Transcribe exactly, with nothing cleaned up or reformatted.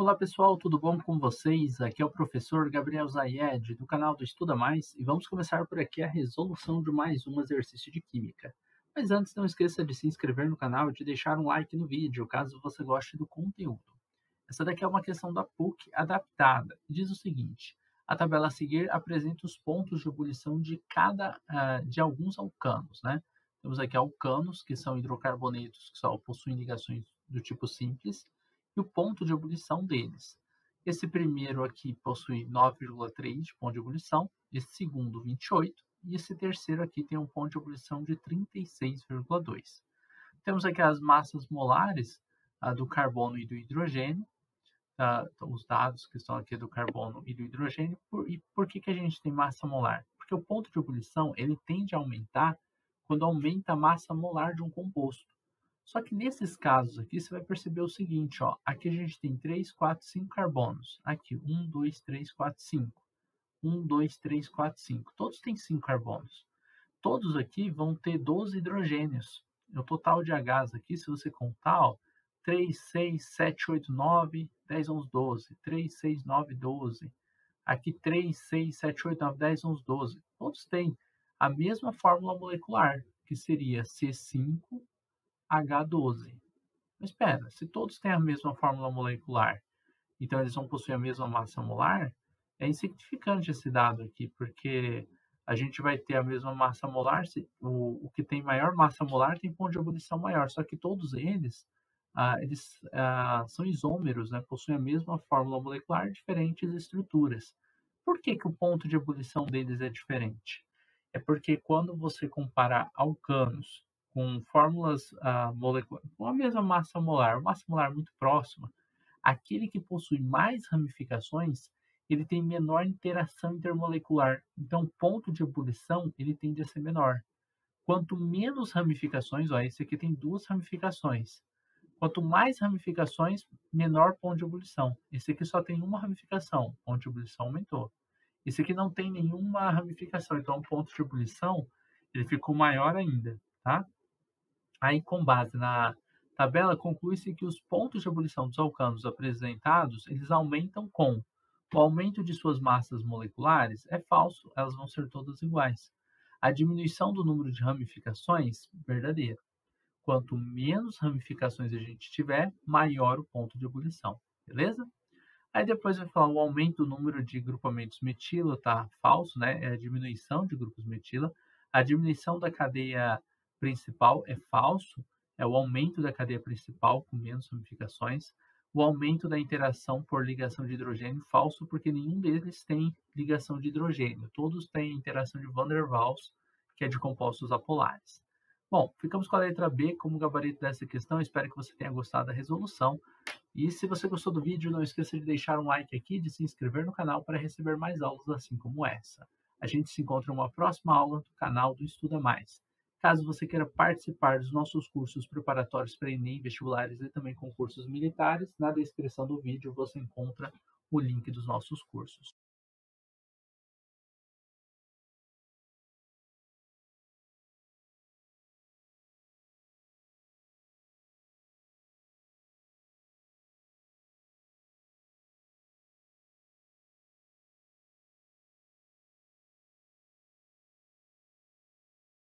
Olá pessoal, tudo bom com vocês? Aqui é o professor Gabriel Zayed do canal do Estuda Mais e vamos começar por aqui a resolução de mais um exercício de Química. Mas antes não esqueça de se inscrever no canal e de deixar um like no vídeo caso você goste do conteúdo. Essa daqui é uma questão da P U C adaptada e diz o seguinte: a tabela a seguir apresenta os pontos de ebulição de, cada, uh, de alguns alcanos, né? Temos aqui alcanos, que são hidrocarbonetos que só possuem ligações do tipo simples, e o ponto de ebulição deles. Esse primeiro aqui possui nove vírgula três de ponto de ebulição, esse segundo vinte e oito, e esse terceiro aqui tem um ponto de ebulição de trinta e seis vírgula dois. Temos aqui as massas molares ah, do carbono e do hidrogênio, ah, os dados que estão aqui do carbono e do hidrogênio. Por, e por que, que a gente tem massa molar? Porque o ponto de ebulição ele tende a aumentar quando aumenta a massa molar de um composto. Só que nesses casos aqui, você vai perceber o seguinte, ó, aqui a gente tem três, quatro, cinco carbonos. Aqui, um, dois, três, quatro, cinco. um, dois, três, quatro, cinco. Todos têm cinco carbonos. Todos aqui vão ter doze hidrogênios. O total de Hs aqui, se você contar, ó, três, seis, sete, oito, nove, dez, onze, doze. três, seis, nove, doze. Aqui, três, seis, sete, oito, nove, dez, onze, doze. Todos têm a mesma fórmula molecular, que seria C cinco. H doze. Mas espera, se todos têm a mesma fórmula molecular, então eles vão possuir a mesma massa molar, é insignificante esse dado aqui, porque a gente vai ter a mesma massa molar, se o, o que tem maior massa molar tem ponto de ebulição maior, só que todos eles, ah, eles ah, são isômeros, né? Possuem a mesma fórmula molecular, diferentes estruturas. Por que, que o ponto de ebulição deles é diferente? É porque quando você comparar alcanos com fórmulas uh, moleculares, com a mesma massa molar, uma massa molar muito próxima, aquele que possui mais ramificações, ele tem menor interação intermolecular. Então, o ponto de ebulição, ele tende a ser menor. Quanto menos ramificações, ó, esse aqui tem duas ramificações. Quanto mais ramificações, menor ponto de ebulição. Esse aqui só tem uma ramificação, ponto de ebulição aumentou. Esse aqui não tem nenhuma ramificação, então o ponto de ebulição, ele ficou maior ainda, tá? Aí, com base na tabela, conclui-se que os pontos de ebulição dos alcanos apresentados, eles aumentam com o aumento de suas massas moleculares, é falso, elas vão ser todas iguais. A diminuição do número de ramificações, verdadeiro. Quanto menos ramificações a gente tiver, maior o ponto de ebulição, beleza? Aí depois vai falar o aumento do número de grupamentos metila, tá? Falso, né? É a diminuição de grupos metila. A diminuição da cadeia principal é falso, é o aumento da cadeia principal com menos ramificações, o aumento da interação por ligação de hidrogênio, falso, porque nenhum deles tem ligação de hidrogênio, todos têm interação de Van der Waals, que é de compostos apolares. Bom, ficamos com a letra B como gabarito dessa questão, espero que você tenha gostado da resolução, e se você gostou do vídeo, não esqueça de deixar um like aqui e de se inscrever no canal para receber mais aulas assim como essa. A gente se encontra em uma próxima aula do canal do Estuda Mais. Caso você queira participar dos nossos cursos preparatórios para ENEM, vestibulares e também concursos militares, na descrição do vídeo você encontra o link dos nossos cursos.